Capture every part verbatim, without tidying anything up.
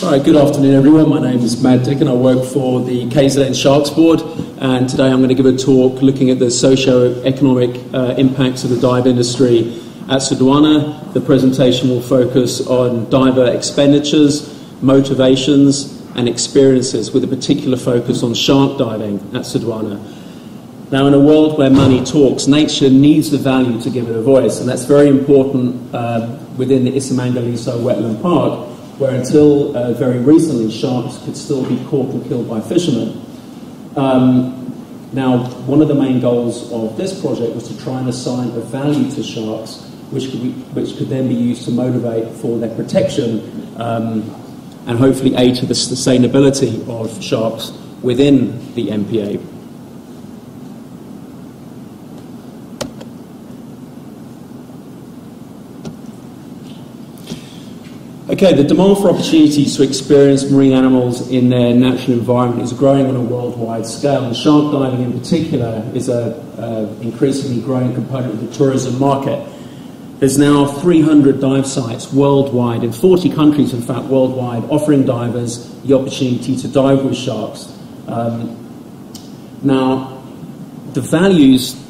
Hi, good afternoon everyone. My name is Matt Dicken. I work for the K Z N Sharks Board, and today I'm going to give a talk looking at the socio-economic uh, impacts of the dive industry at Sodwana. The presentation will focus on diver expenditures, motivations and experiences, with a particular focus on shark diving at Sodwana. Now, in a world where money talks, nature needs the value to give it a voice, and that's very important uh, within the iSimangaliso Wetland Park, where until uh, very recently sharks could still be caught and killed by fishermen. Um, now, one of the main goals of this project was to try and assign a value to sharks, which could, be, which could then be used to motivate for their protection um, and hopefully aid to the sustainability of sharks within the M P A. Okay, the demand for opportunities to experience marine animals in their natural environment is growing on a worldwide scale, and shark diving in particular is an increasingly growing component of the tourism market. There's now three hundred dive sites worldwide, in forty countries in fact worldwide, offering divers the opportunity to dive with sharks. Um, now, the values,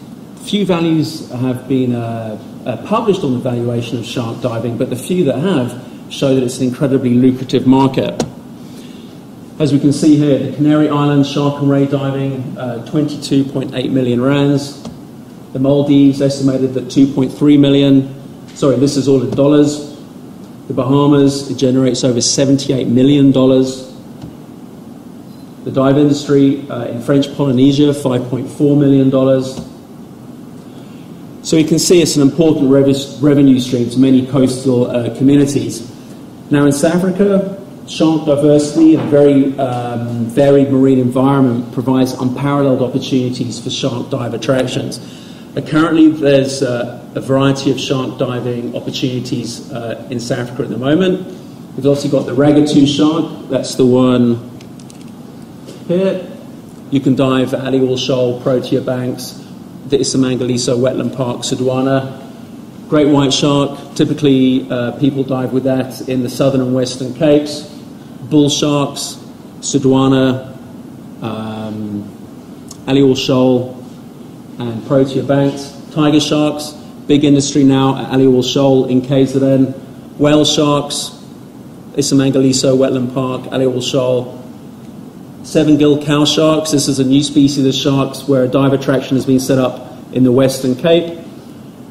few values have been uh, uh, published on the valuation of shark diving, but the few that have show that it's an incredibly lucrative market. As we can see here, the Canary Islands shark and ray diving, uh, twenty-two point eight million rands. The Maldives estimated at two point three million. Sorry, this is all in dollars. The Bahamas, it generates over seventy-eight million dollars. The dive industry uh, in French Polynesia, five point four million dollars. So you can see it's an important rev revenue stream to many coastal uh, communities. Now, in South Africa, shark diversity and a very um, varied marine environment provides unparalleled opportunities for shark dive attractions. Uh, currently, there's uh, a variety of shark diving opportunities uh, in South Africa at the moment. We've also got the Ragatu shark, that's the one here. You can dive at Aliwal Shoal, Protea Banks, the iSimangaliso Wetland Park, Sodwana. Great white shark, typically uh, people dive with that in the southern and western capes. Bull sharks, Sodwana, um, Aliwal Shoal and Protea Banks. Tiger sharks, big industry now at Aliwal Shoal in K Z N. Whale sharks, iSimangaliso Wetland Park, Aliwal Shoal. Seven-gill cow sharks, this is a new species of sharks where a dive attraction has been set up in the Western Cape.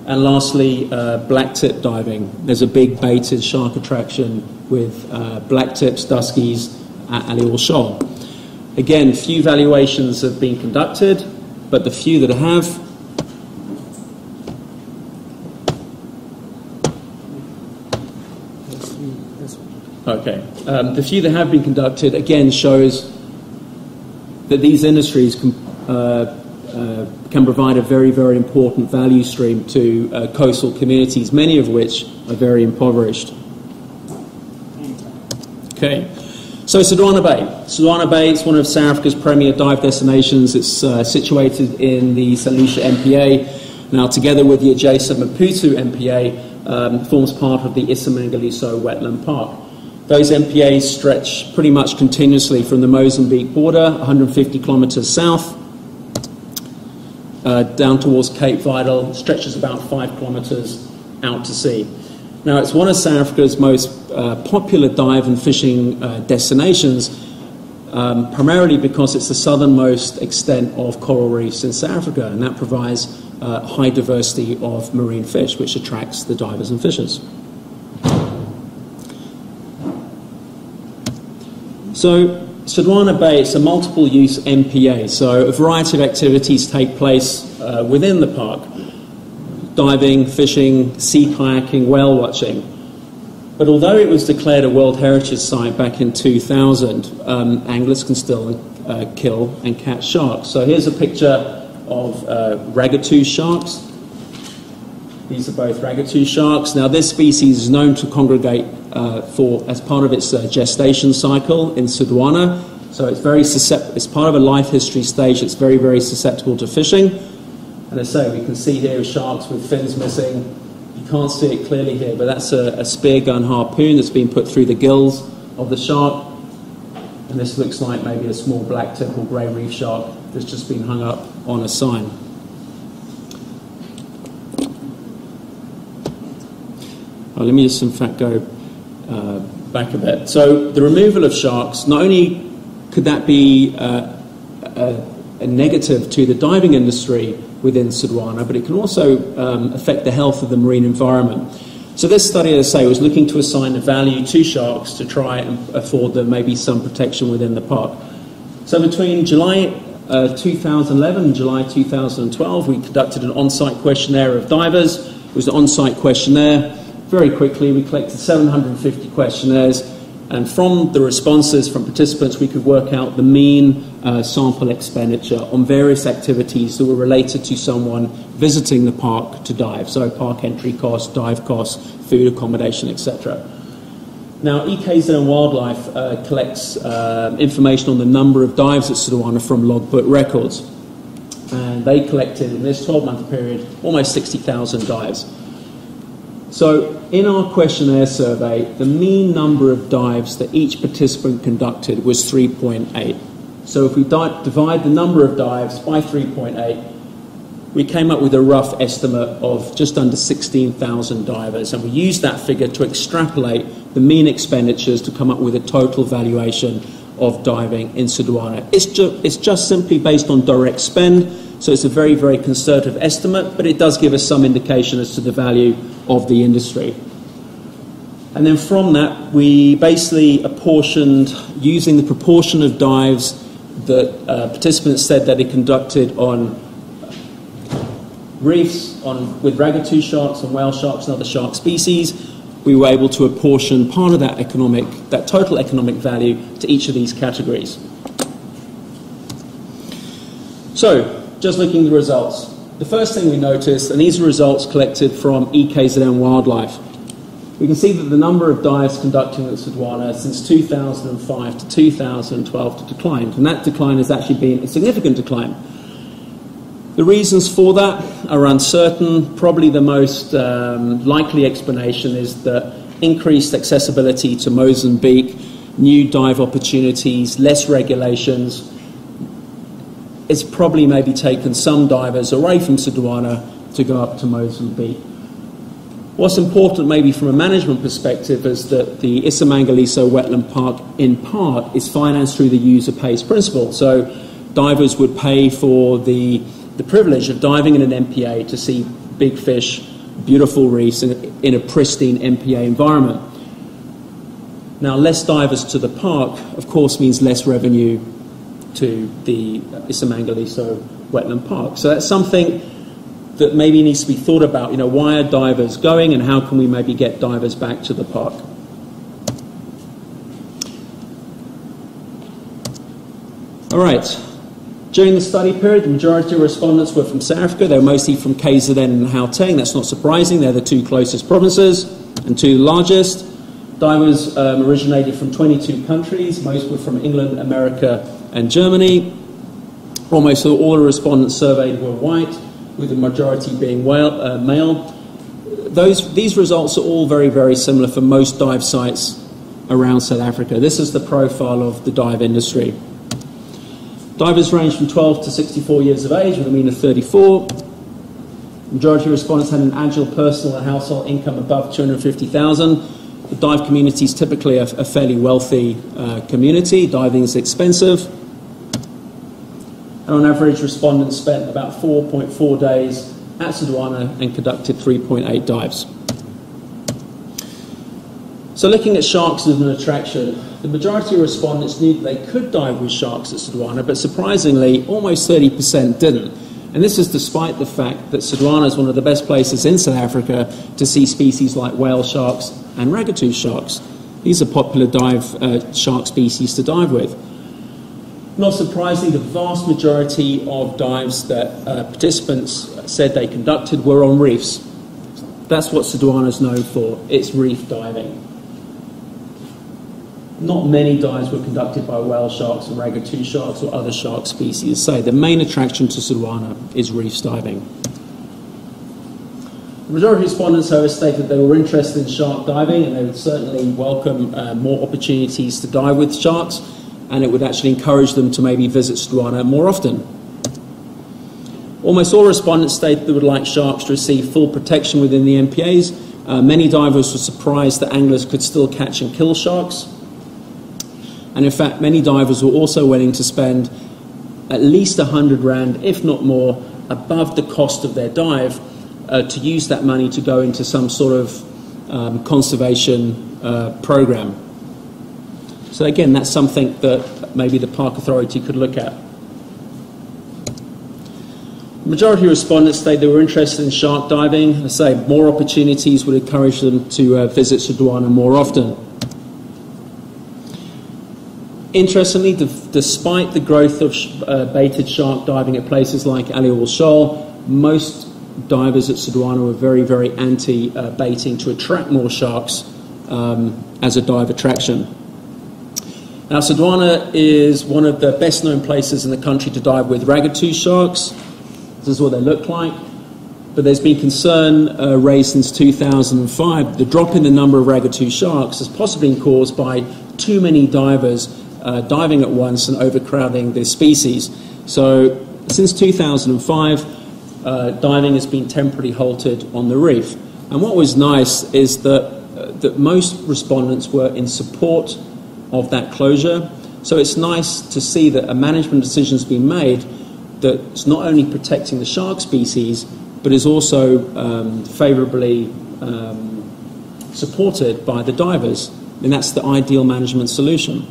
And lastly, uh, blacktip diving. There's a big baited shark attraction with uh, blacktips, duskies at Aliwal Shoal. Again, few valuations have been conducted, but the few that have, okay, um, the few that have been conducted again shows that these industries can, uh, uh, can provide a very, very important value stream to uh, coastal communities, many of which are very impoverished. Okay, so Sodwana Bay. Sodwana Bay is one of South Africa's premier dive destinations. It's uh, situated in the Saint Lucia M P A. Now, together with the adjacent Maputo M P A, um, forms part of the iSimangaliso Wetland Park. Those M P As stretch pretty much continuously from the Mozambique border, one hundred fifty kilometres south, uh, down towards Cape Vidal, stretches about five kilometres out to sea. Now, it's one of South Africa's most uh, popular dive and fishing uh, destinations, um, primarily because it's the southernmost extent of coral reefs in South Africa, and that provides uh, high diversity of marine fish, which attracts the divers and fishers. So, Sodwana Bay, it's a multiple-use M P A, so a variety of activities take place uh, within the park. Diving, fishing, sea kayaking, whale watching. But although it was declared a World Heritage Site back in two thousand, um, anglers can still uh, kill and catch sharks. So here's a picture of uh, Ragatu sharks. These are both Ragatu sharks. Now, this species is known to congregate Uh, for as part of its uh, gestation cycle in Sodwana, so it's very susceptible. It's part of a life history stage. It's very, very susceptible to fishing. And as I say, we can see here sharks with fins missing. You can't see it clearly here, but that's a, a spear gun harpoon that's been put through the gills of the shark. And this looks like maybe a small black tip or grey reef shark that's just been hung up on a sign. Oh, let me just in fact go uh, back a bit. So the removal of sharks, not only could that be uh, a, a negative to the diving industry within Sodwana, but it can also um, affect the health of the marine environment. So this study, as I say, was looking to assign a value to sharks to try and afford them maybe some protection within the park. So between July uh, two thousand eleven and July two thousand twelve, we conducted an on-site questionnaire of divers. It was an on-site questionnaire. Very quickly, we collected seven hundred fifty questionnaires, and from the responses from participants, we could work out the mean uh, sample expenditure on various activities that were related to someone visiting the park to dive, so park entry costs, dive costs, food, accommodation, et cetera. Now, K Z N Wildlife uh, collects uh, information on the number of dives at Sodwana from logbook records, and they collected, in this twelve-month period, almost sixty thousand dives. So in our questionnaire survey, the mean number of dives that each participant conducted was three point eight. So if we di divide the number of dives by three point eight, we came up with a rough estimate of just under sixteen thousand divers, and we used that figure to extrapolate the mean expenditures to come up with a total valuation of diving in Sodwana. It's, ju it's just simply based on direct spend, so it's a very, very conservative estimate, but it does give us some indication as to the value of the industry. And then from that, we basically apportioned using the proportion of dives that uh, participants said that they conducted on reefs, on with ragged-tooth sharks and whale sharks and other shark species. We were able to apportion part of that economic, that total economic value to each of these categories. So, just looking at the results. The first thing we noticed, and these are results collected from K Z N Wildlife, we can see that the number of dives conducted at Sodwana since two thousand five to two thousand twelve declined, and that decline has actually been a significant decline. The reasons for that are uncertain. Probably the most um, likely explanation is that increased accessibility to Mozambique, new dive opportunities, less regulations. It's probably maybe taken some divers away from Sodwana to go up to Mozambique. What's important maybe from a management perspective is that the iSimangaliso Wetland Park in part is financed through the user pays principle. So divers would pay for the, the privilege of diving in an M P A to see big fish, beautiful reefs in a, in a pristine M P A environment. Now, less divers to the park, of course, means less revenue to the iSimangaliso Wetland Park. So that's something that maybe needs to be thought about. You know, why are divers going, and how can we maybe get divers back to the park? All right. During the study period, the majority of respondents were from South Africa. They were mostly from K Z N and Gauteng. That's not surprising. They're the two closest provinces and two largest. Divers um, originated from twenty-two countries. Most were from England, America, and Germany. Almost all the respondents surveyed were white, with the majority being whale, uh, male. Those, these results are all very, very similar for most dive sites around South Africa. This is the profile of the dive industry. Divers range from twelve to sixty-four years of age, with a mean of thirty-four. Majority of respondents had an annual personal and household income above two hundred fifty thousand dollars. The dive community is typically a, a fairly wealthy uh, community. Diving is expensive. And on average, respondents spent about four point four days at Sodwana and conducted three point eight dives. So looking at sharks as an attraction, the majority of respondents knew that they could dive with sharks at Sodwana, but surprisingly, almost thirty percent didn't. And this is despite the fact that Sodwana is one of the best places in South Africa to see species like whale sharks and ragged-tooth sharks. These are popular dive uh, shark species to dive with. Not surprisingly, the vast majority of dives that uh, participants said they conducted were on reefs. That's what Sodwana is known for, it's reef diving. Not many dives were conducted by whale sharks and ragged-tooth sharks or other shark species. So the main attraction to Sodwana is reef diving. The majority of respondents, however, stated they were interested in shark diving and they would certainly welcome uh, more opportunities to dive with sharks, and it would actually encourage them to maybe visit Sodwana more often. Almost all respondents stated they would like sharks to receive full protection within the M P As. Uh, many divers were surprised that anglers could still catch and kill sharks. And in fact, many divers were also willing to spend at least one hundred rand, if not more, above the cost of their dive, Uh, to use that money to go into some sort of um, conservation uh, program. So again, that's something that maybe the Park Authority could look at. The majority of respondents said they were interested in shark diving. I say more opportunities would encourage them to uh, visit Sodwana more often. Interestingly, despite the growth of sh uh, baited shark diving at places like Aliwal Shoal, most divers at Sodwana were very, very anti-baiting uh, to attract more sharks um, as a dive attraction. Now, Sodwana is one of the best-known places in the country to dive with ragged-tooth sharks. This is what they look like. But there's been concern uh, raised since two thousand five. The drop in the number of ragged-tooth sharks has possibly been caused by too many divers uh, diving at once and overcrowding their species. So, since two thousand five, Uh, diving has been temporarily halted on the reef. And what was nice is that, uh, that most respondents were in support of that closure. So it's nice to see that a management decision has been made that's not only protecting the shark species, but is also um, favourably um, supported by the divers. And that's the ideal management solution.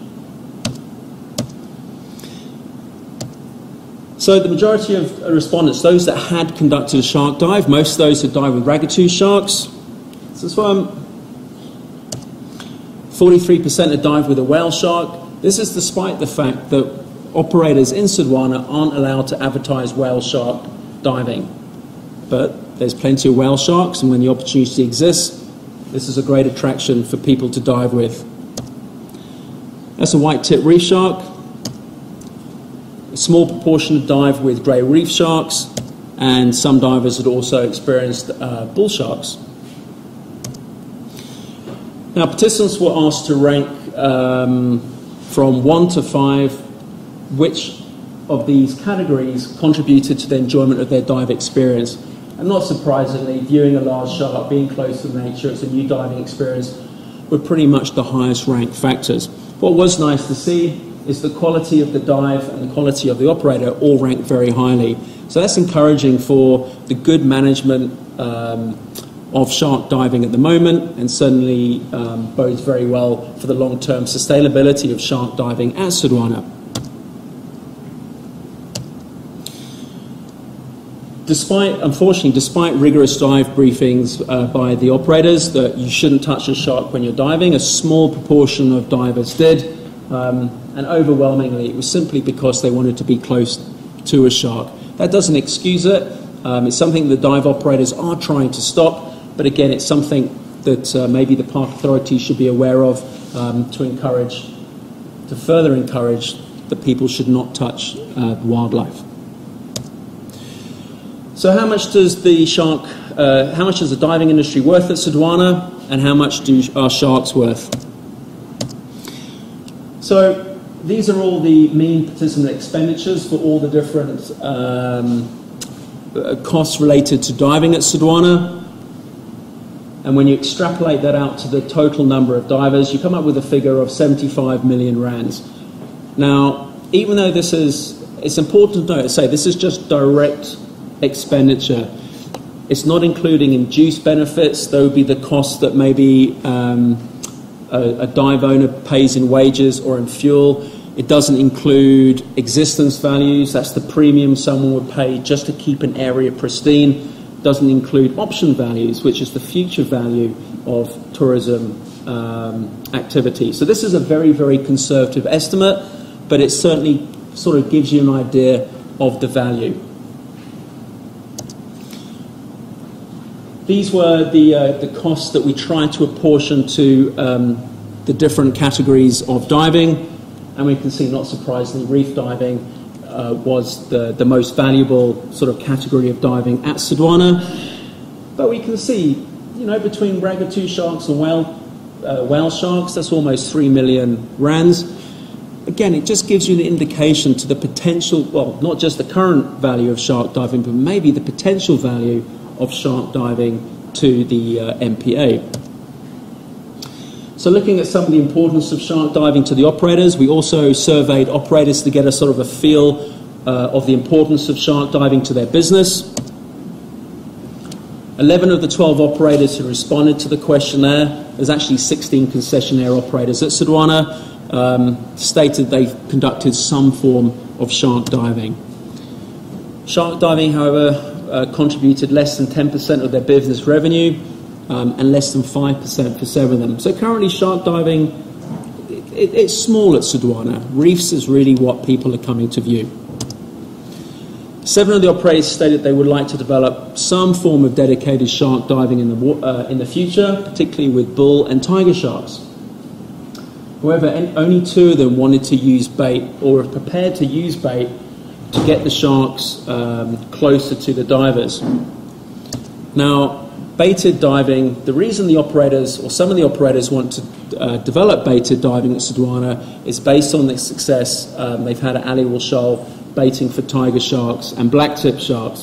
So the majority of respondents, those that had conducted a shark dive, most of those had dived with ragged-tooth sharks. This is one. forty-three percent had dived with a whale shark. This is despite the fact that operators in Sodwana aren't allowed to advertise whale shark diving. But there's plenty of whale sharks, and when the opportunity exists, this is a great attraction for people to dive with. That's a white-tip reef shark. A small proportion of dive with grey reef sharks, and some divers had also experienced uh, bull sharks. Now, participants were asked to rank um, from one to five which of these categories contributed to the enjoyment of their dive experience. And not surprisingly, viewing a large shark, being close to nature, it's a new diving experience, were pretty much the highest ranked factors. What was nice to see is the quality of the dive and the quality of the operator all ranked very highly. So that's encouraging for the good management um, of shark diving at the moment, and certainly um, bodes very well for the long-term sustainability of shark diving at Sodwana. Despite, unfortunately, despite rigorous dive briefings uh, by the operators that you shouldn't touch a shark when you're diving, a small proportion of divers did. Um, and overwhelmingly it was simply because they wanted to be close to a shark. That doesn't excuse it. Um, it's something the dive operators are trying to stop, but again it's something that uh, maybe the Park Authority should be aware of um, to encourage, to further encourage that people should not touch uh, wildlife. So how much does the shark, uh, how much is the diving industry worth at Sodwana, and how much do, are sharks worth? So these are all the mean participant expenditures for all the different um, costs related to diving at Sodwana. And when you extrapolate that out to the total number of divers, you come up with a figure of seventy-five million rands. Now, even though this is, it's important to note, say this is just direct expenditure. It's not including induced benefits. There would be the cost that maybe Um, A, a dive owner pays in wages or in fuel. It doesn't include existence values. That's the premium someone would pay just to keep an area pristine. Doesn't include option values, which is the future value of tourism um, activity. So this is a very, very conservative estimate, but it certainly sort of gives you an idea of the value. These were the, uh, the costs that we tried to apportion to um, the different categories of diving, and we can see, not surprisingly, reef diving uh, was the, the most valuable sort of category of diving at Sodwana. But we can see, you know, between ragged tooth sharks and whale, uh, whale sharks, that's almost three million rands. Again, it just gives you an indication to the potential, well, not just the current value of shark diving, but maybe the potential value of shark diving to the uh, M P A. So looking at some of the importance of shark diving to the operators, we also surveyed operators to get a sort of a feel uh, of the importance of shark diving to their business. eleven of the twelve operators who responded to the questionnaire, there's actually sixteen concessionaire operators at Sodwana, Um, stated they've conducted some form of shark diving. Shark diving, however, uh, contributed less than ten percent of their business revenue um, and less than five percent for seven of them. So currently shark diving, it, it, it's small at Sodwana. Reefs is really what people are coming to view. Seven of the operators stated they would like to develop some form of dedicated shark diving in the, uh, in the future, particularly with bull and tiger sharks. However, only two of them wanted to use bait or are prepared to use bait to get the sharks um, closer to the divers. Now, baited diving, the reason the operators or some of the operators want to uh, develop baited diving at Sodwana is based on the success um, they've had at Aliwal Shoal, baiting for tiger sharks and blacktip sharks.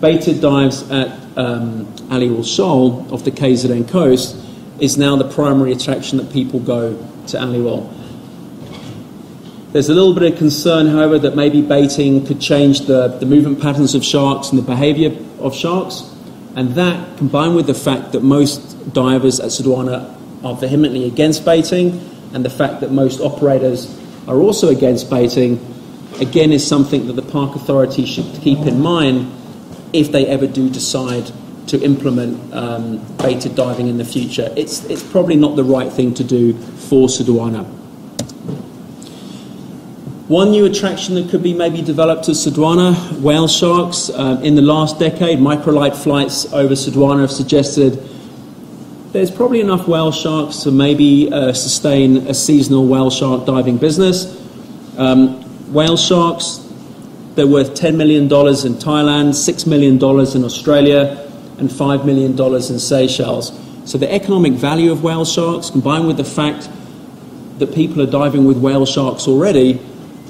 Baited dives at um, Aliwal Shoal off the K Z N coast is now the primary attraction that people go to Aliwal. There's a little bit of concern, however, that maybe baiting could change the, the movement patterns of sharks and the behaviour of sharks, and that, combined with the fact that most divers at Sodwana are vehemently against baiting, and the fact that most operators are also against baiting, again is something that the park authority should keep in mind if they ever do decide to implement um, baited diving in the future. It's, it's probably not the right thing to do for Sodwana. One new attraction that could be maybe developed at Sodwana, whale sharks. Um, in the last decade, microlight flights over Sodwana have suggested there's probably enough whale sharks to maybe uh, sustain a seasonal whale shark diving business. Um, whale sharks, they're worth ten million dollars in Thailand, six million dollars in Australia, and five million dollars in Seychelles. So the economic value of whale sharks, combined with the fact that people are diving with whale sharks already,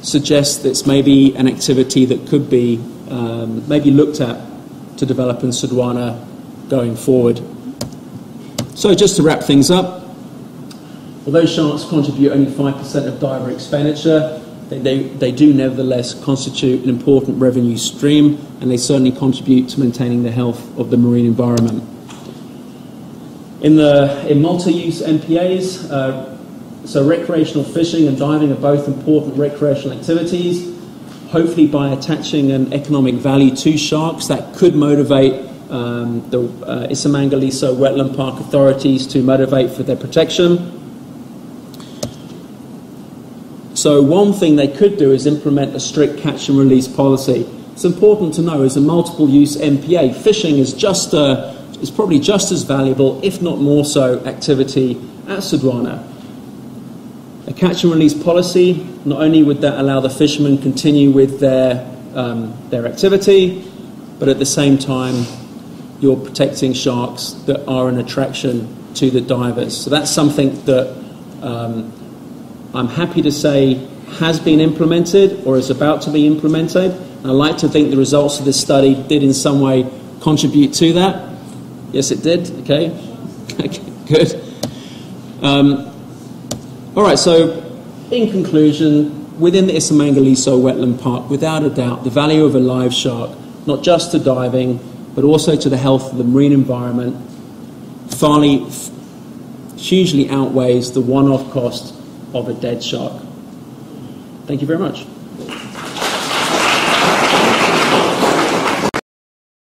suggests that it's maybe an activity that could be um, maybe looked at to develop in Sodwana going forward. So just to wrap things up, although sharks contribute only five percent of diver expenditure, They, they, they do nevertheless constitute an important revenue stream, and they certainly contribute to maintaining the health of the marine environment. In, the, in multi-use M P As, uh, so recreational fishing and diving are both important recreational activities. Hopefully by attaching an economic value to sharks, that could motivate um, the uh, iSimangaliso Wetland Park authorities to motivate for their protection. So one thing they could do is implement a strict catch and release policy. It's important to know, as a multiple-use M P A, fishing is just a, is probably just as valuable, if not more so, activity at Sodwana. A catch and release policy, not only would that allow the fishermen continue with their, um, their activity, but at the same time, you're protecting sharks that are an attraction to the divers. So that's something that Um, I'm happy to say has been implemented or is about to be implemented. And I like to think the results of this study did in some way contribute to that. Yes, it did. Okay, okay. Good. Um, all right, so in conclusion, within the iSimangaliso Wetland Park, without a doubt, the value of a live shark, not just to diving, but also to the health of the marine environment, finally, hugely outweighs the one-off cost of a dead shark. Thank you very much.